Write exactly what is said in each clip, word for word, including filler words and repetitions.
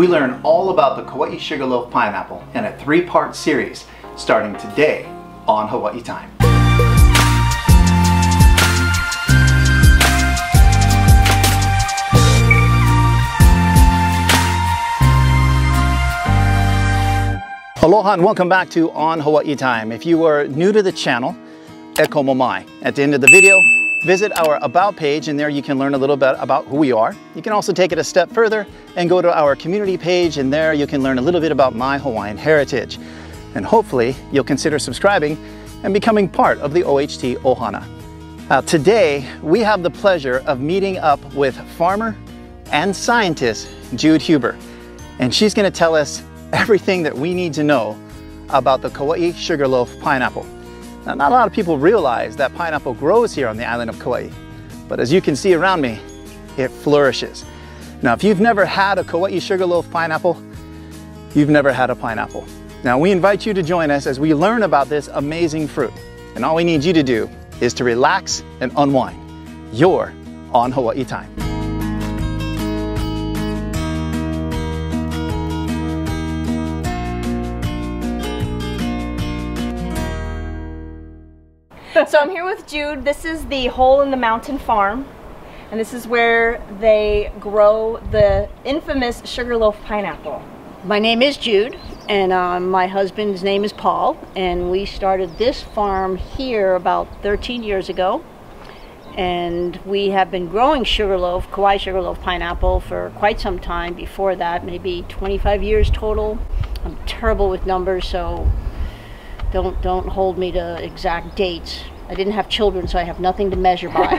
we learn all about the Kaua'i Sugarloaf Pineapple in a three-part series starting today on Hawaii Time. Aloha and welcome back to On Hawaii Time. If you are new to the channel, e komo mai. At the end of the video, visit our About page, and there you can learn a little bit about who we are. You can also take it a step further and go to our community page, and there you can learn a little bit about my Hawaiian heritage. And hopefully you'll consider subscribing and becoming part of the O H T Ohana. Uh, today, we have the pleasure of meeting up with farmer and scientist Jude Huber, and she's gonna tell us everything that we need to know about the Kauai Sugarloaf Pineapple. Now, not a lot of people realize that pineapple grows here on the island of Kauai, but as you can see around me, it flourishes. Now, if you've never had a Kauai Sugarloaf Pineapple, you've never had a pineapple. Now, we invite you to join us as we learn about this amazing fruit, and all we need you to do is to relax and unwind. You're on Hawaii Time. So I'm here with Jude. This is the Hole in the Mountain Farm, and this is where they grow the infamous sugarloaf pineapple. My name is Jude, and uh, my husband's name is Paul, and we started this farm here about thirteen years ago, and we have been growing sugarloaf, Kauai sugarloaf pineapple, for quite some time before that, maybe twenty-five years total. I'm terrible with numbers, so Don't, don't hold me to exact dates. I didn't have children, so I have nothing to measure by.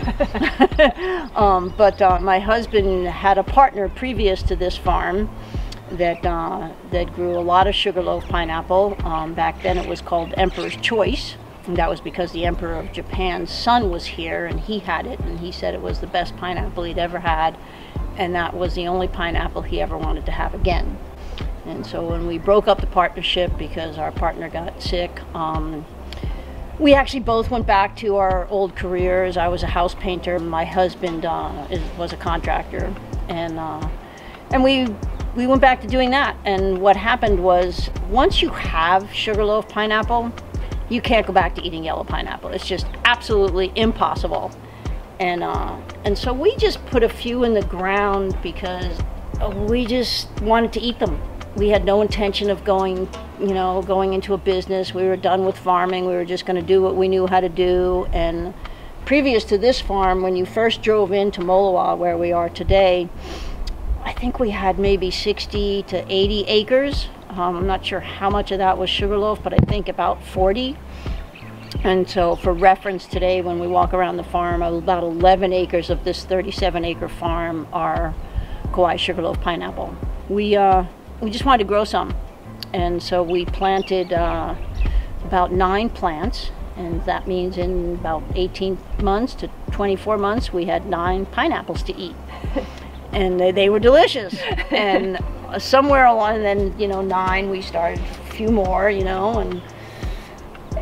um, but uh, my husband had a partner previous to this farm that, uh, that grew a lot of sugarloaf pineapple. Um, back then it was called Emperor's Choice, and that was because the Emperor of Japan's son was here, and he had it, and he said it was the best pineapple he'd ever had, and that was the only pineapple he ever wanted to have again. And so when we broke up the partnership because our partner got sick, um, we actually both went back to our old careers. I was a house painter. My husband uh, is, was a contractor, and uh, and we we went back to doing that. And what happened was, once you have sugarloaf pineapple, you can't go back to eating yellow pineapple. It's just absolutely impossible. And uh, and so we just put a few in the ground because we just wanted to eat them. We had no intention of going, you know, going into a business. We were done with farming. We were just going to do what we knew how to do. And previous to this farm, when you first drove into Moloa, where we are today, I think we had maybe sixty to eighty acres. Um, I'm not sure how much of that was sugarloaf, but I think about forty. And so for reference today, when we walk around the farm, about eleven acres of this thirty-seven acre farm are Kauai sugarloaf pineapple. We, uh, We just wanted to grow some, and so we planted uh, about nine plants, and that means in about eighteen months to twenty-four months we had nine pineapples to eat, and they, they were delicious. And somewhere along, then you know, nine we started a few more, you know, and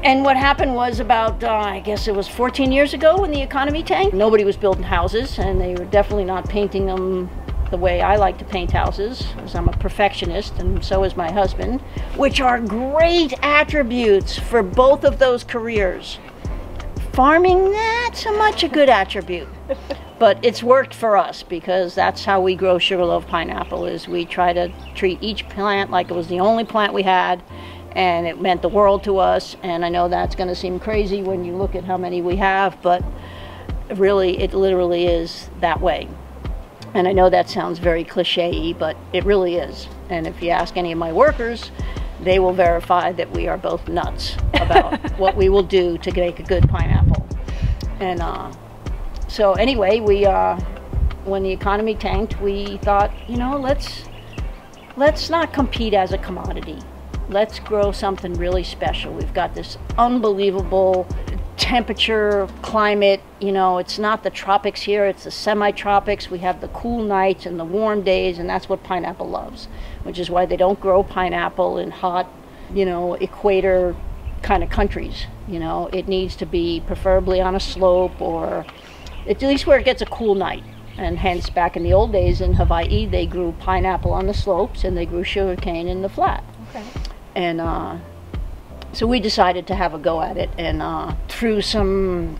and what happened was about uh, I guess it was fourteen years ago when the economy tanked. Nobody was building houses, and they were definitely not painting them the way I like to paint houses, because I'm a perfectionist, and so is my husband, which are great attributes for both of those careers. Farming, not so much a good attribute, but it's worked for us because that's how we grow sugarloaf pineapple, is we try to treat each plant like it was the only plant we had, and it meant the world to us. And I know that's going to seem crazy when you look at how many we have, but really it literally is that way. And I know that sounds very cliche, but it really is. And if you ask any of my workers, they will verify that we are both nuts about what we will do to make a good pineapple. And uh, so anyway, we uh, when the economy tanked, we thought, you know, let's, let's not compete as a commodity. Let's grow something really special. We've got this unbelievable temperature, climate, you know, it's not the tropics here, it's the semi-tropics. We have the cool nights and the warm days, and that's what pineapple loves, which is why they don't grow pineapple in hot, you know, equator kind of countries. You know, it needs to be preferably on a slope, or at least where it gets a cool night. And hence, back in the old days in Hawaii, they grew pineapple on the slopes and they grew sugarcane in the flat. Okay. And uh, so we decided to have a go at it, and uh, through some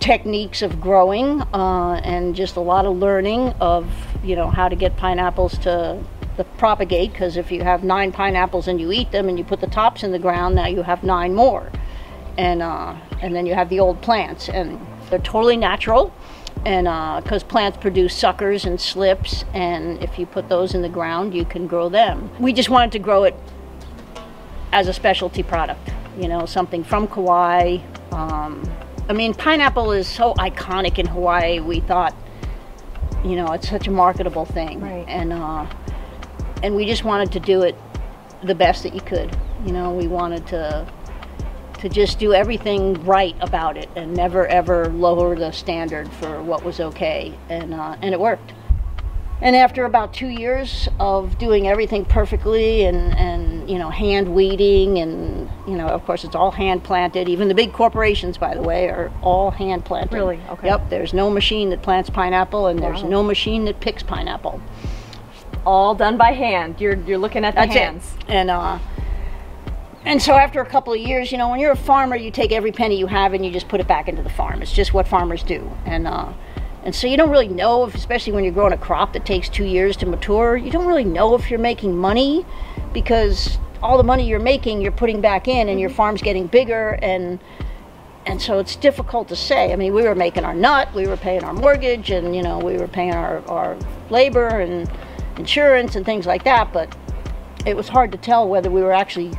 techniques of growing uh, and just a lot of learning of, you know, how to get pineapples to the propagate, because if you have nine pineapples and you eat them and you put the tops in the ground, now you have nine more. And, uh, and then you have the old plants, and they're totally natural. And because uh, plants produce suckers and slips, and if you put those in the ground, you can grow them. We just wanted to grow it as a specialty product, you know, something from Kauai. Um, I mean, pineapple is so iconic in Hawaii, we thought, you know, it's such a marketable thing. Right. And, uh, and we just wanted to do it the best that you could. You know, we wanted to to just do everything right about it and never ever lower the standard for what was okay, and uh, and it worked. And after about two years of doing everything perfectly and, and you know, hand weeding, and you know, of course it's all hand planted. Even the big corporations, by the way, are all hand planted. Really? Okay. Yep, there's no machine that plants pineapple, and there's wow. no machine that picks pineapple. All done by hand. You're, you're looking at the That's hands. It. And uh, And so after a couple of years, you know, when you're a farmer, you take every penny you have and you just put it back into the farm. It's just what farmers do. And uh, and so you don't really know, if, especially when you're growing a crop that takes two years to mature, you don't really know if you're making money, because all the money you're making, you're putting back in, and mm-hmm. your farm's getting bigger. And and so it's difficult to say. I mean, we were making our nut, we were paying our mortgage, and, you know, we were paying our, our labor and insurance and things like that. But it was hard to tell whether we were actually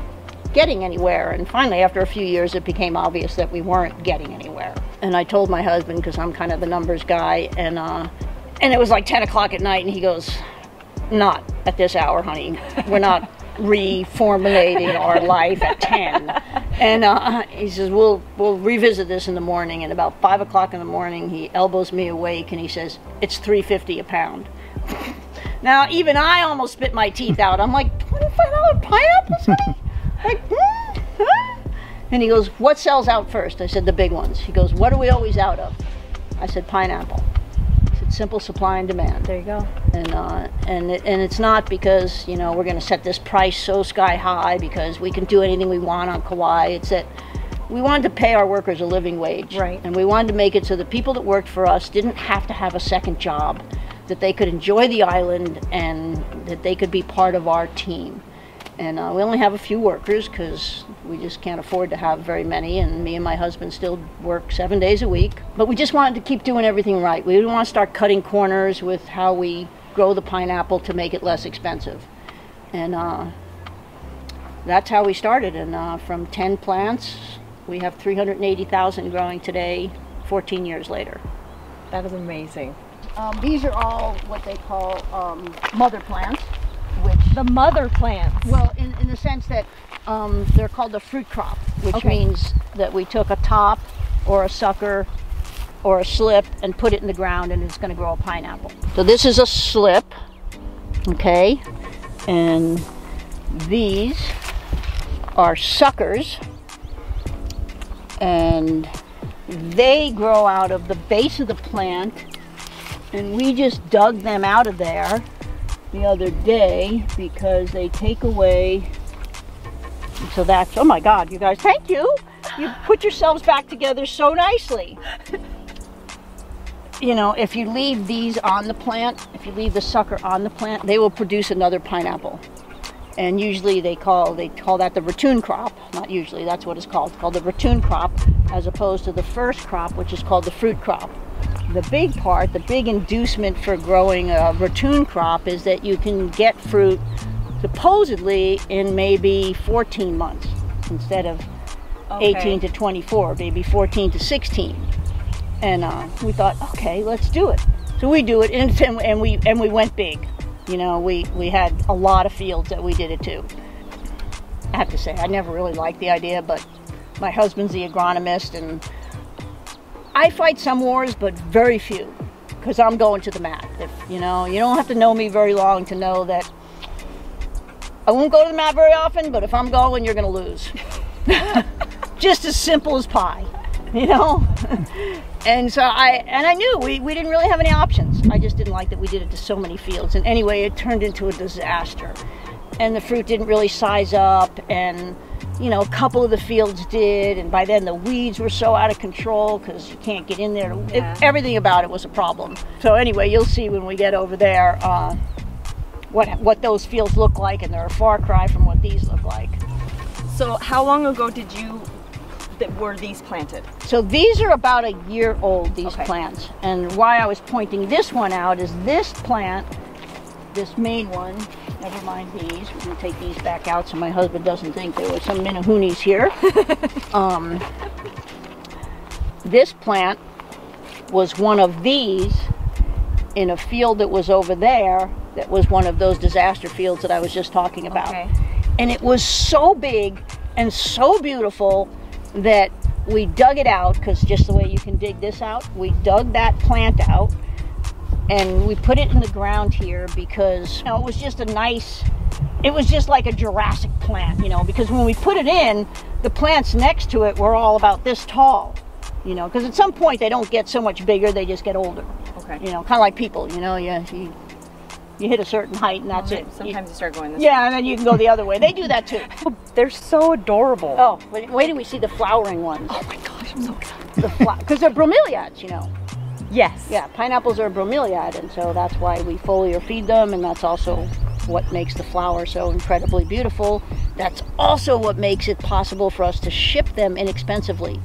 getting anywhere. And finally, after a few years, it became obvious that we weren't getting anywhere. And I told my husband, because I'm kind of the numbers guy, and uh, and it was like ten o'clock at night, and he goes, not at this hour, honey. We're not reformulating our life at ten. And uh, he says, we'll, we'll revisit this in the morning. And about five o'clock in the morning, he elbows me awake, and he says, it's three fifty a pound. Now, even I almost spit my teeth out. I'm like, twenty-five dollar pineapples, honey? Like, mm, huh? And he goes, what sells out first? I said, the big ones. He goes, what are we always out of? I said, pineapple. He said, simple supply and demand. There you go. And uh, and it, and it's not because, you know, we're going to set this price so sky high because we can do anything we want on Kauai. It's that we wanted to pay our workers a living wage. Right. And we wanted to make it so the people that worked for us didn't have to have a second job, that they could enjoy the island and that they could be part of our team. And uh, we only have a few workers because we just can't afford to have very many, and me and my husband still work seven days a week. But we just wanted to keep doing everything right. We didn't want to start cutting corners with how we grow the pineapple to make it less expensive. And uh, that's how we started. And uh, from ten plants, we have three hundred eighty thousand growing today, fourteen years later. That is amazing. Um, these are all what they call um, mother plants. The mother plants. Well, in, in the sense that um, they're called the fruit crop, which okay. means that we took a top or a sucker or a slip and put it in the ground, and it's going to grow a pineapple. So this is a slip, okay, and these are suckers, and they grow out of the base of the plant, and we just dug them out of there the other day because they take away, so that's, oh my God, you guys, thank you. You put yourselves back together so nicely. You know, if you leave these on the plant, if you leave the sucker on the plant, they will produce another pineapple. And usually they call, they call that the ratoon crop. Not usually, that's what it's called. It's called the ratoon crop, as opposed to the first crop, which is called the fruit crop. The big part, the big inducement for growing a ratoon crop is that you can get fruit supposedly in maybe fourteen months instead of okay. eighteen to twenty-four, maybe fourteen to sixteen. And uh, we thought, okay, let's do it. So we do it, and, and we and we went big. You know, we we had a lot of fields that we did it to. I have to say, I never really liked the idea, but my husband's the agronomist, and I fight some wars, but very few, because I'm going to the mat. If, you know, you don't have to know me very long to know that I won't go to the mat very often, but if I'm going, you're going to lose. Just as simple as pie. you know? And so I, and I knew we, we didn't really have any options. I just didn't like that we did it to so many fields. And anyway, it turned into a disaster. And the fruit didn't really size up, and, you know, a couple of the fields did, and by then the weeds were so out of control because you can't get in there. To, yeah. it, everything about it was a problem. So anyway, you'll see when we get over there uh, what, what those fields look like, and they're a far cry from what these look like. So how long ago did you, that were these planted? So these are about a year old, these okay. plants. And why I was pointing this one out is this plant, this main one, never mind these, we're going to take these back out so my husband doesn't think there were some Minnahoonies here. um, this plant was one of these in a field that was over there that was one of those disaster fields that I was just talking about. Okay. And it was so big and so beautiful that we dug it out, because just the way you can dig this out, we dug that plant out. And we put it in the ground here because, you know, it was just a nice, it was just like a Jurassic plant, you know, because when we put it in, the plants next to it were all about this tall, you know, because at some point they don't get so much bigger, they just get older. Okay. You know, kind of like people, you know, you, you, you hit a certain height and that's it. Sometimes you, you start going this yeah, way. Yeah, and then you can go the other way. They do that too. They're so adorable. Oh, wait, wait till we see the flowering ones. Oh my gosh, I'm so excited. Because they're bromeliads, you know. Yes. Yeah, pineapples are a bromeliad, and so that's why we foliar feed them, and that's also what makes the flower so incredibly beautiful. That's also what makes it possible for us to ship them inexpensively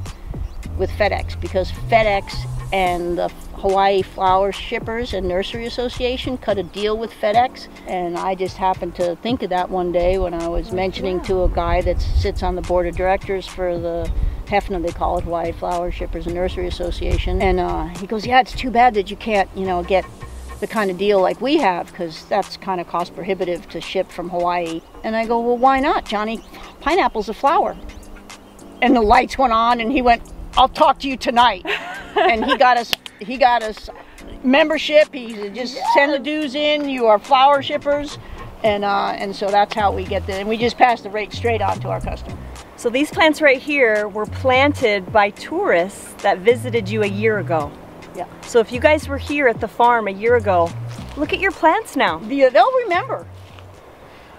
with FedEx, because FedEx and the Hawaii Flower Shippers and Nursery Association cut a deal with FedEx, and I just happened to think of that one day when I was mentioning yeah. to a guy that sits on the board of directors for the Hefna, they call it, Hawaii Flower Shippers and Nursery Association. And uh, he goes, yeah, it's too bad that you can't, you know, get the kind of deal like we have, because that's kind of cost prohibitive to ship from Hawaii. And I go, well, why not, Johnny? Pineapple's a flower. And the lights went on, and he went, I'll talk to you tonight. And he got us, he got us membership. He said, just yes. send the dues in. You are flower shippers. And, uh, and so that's how we get the, and we just pass the rate straight on to our customer. So these plants right here were planted by tourists that visited you a year ago. Yeah. So if you guys were here at the farm a year ago, look at your plants now. Yeah, they'll remember.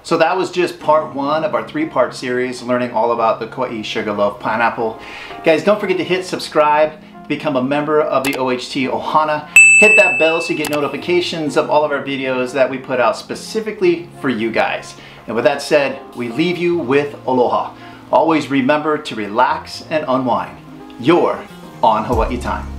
So that was just part one of our three-part series learning all about the Kaua'i Sugarloaf Pineapple. Guys, don't forget to hit subscribe, become a member of the O H T Ohana. Hit that bell so you get notifications of all of our videos that we put out specifically for you guys. And with that said, we leave you with aloha. Always remember to relax and unwind. You're on Hawaii Time.